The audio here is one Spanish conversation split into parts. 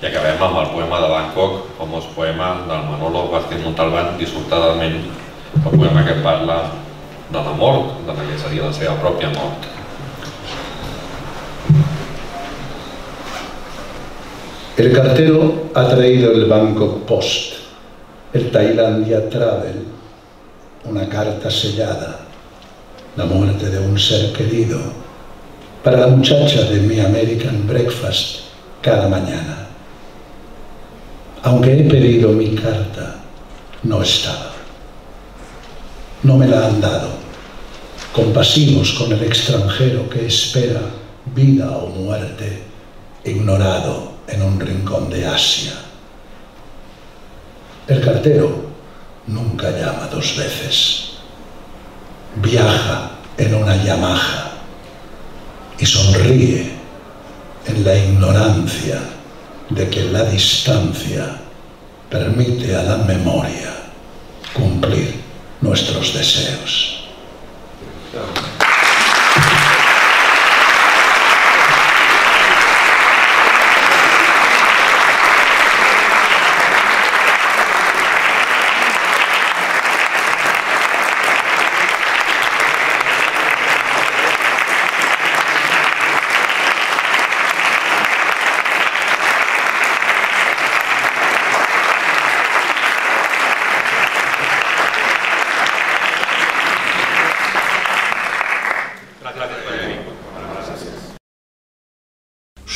I acabem amb el poema de Bangkok, com el poema del Manolo Vázquez Montalbán, dissortadament el poema que parla de la mort, de la que seria la seva pròpia mort. El cartero ha traído el Bangkok Post, el Tailandia Travel, una carta sellada, la muerte de un ser querido, para la muchacha de mi American Breakfast cada mañana. Aunque he pedido mi carta, no estaba. No me la han dado. Compasivos con el extranjero que espera vida o muerte, ignorado en un rincón de Asia. El cartero nunca llama dos veces. Viaja en una Yamaha y sonríe en la ignorancia de que la distancia permite a la memoria cumplir nuestros deseos.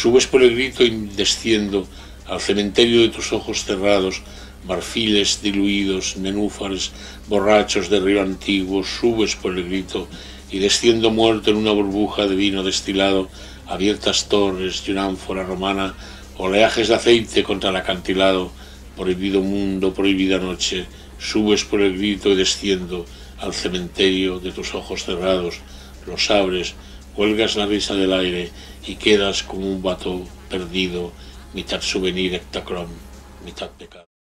Subes por el grito y desciendo al cementerio de tus ojos cerrados, marfiles diluidos, nenúfares, borrachos de río antiguo. Subes por el grito y desciendo muerto en una burbuja de vino destilado, abiertas torres y una ánfora romana, oleajes de aceite contra el acantilado, prohibido mundo, prohibida noche. Subes por el grito y desciendo al cementerio de tus ojos cerrados, los abres, huelgas la risa del aire y quedas como un vato perdido, mitad souvenir ectacrom, mitad pecado.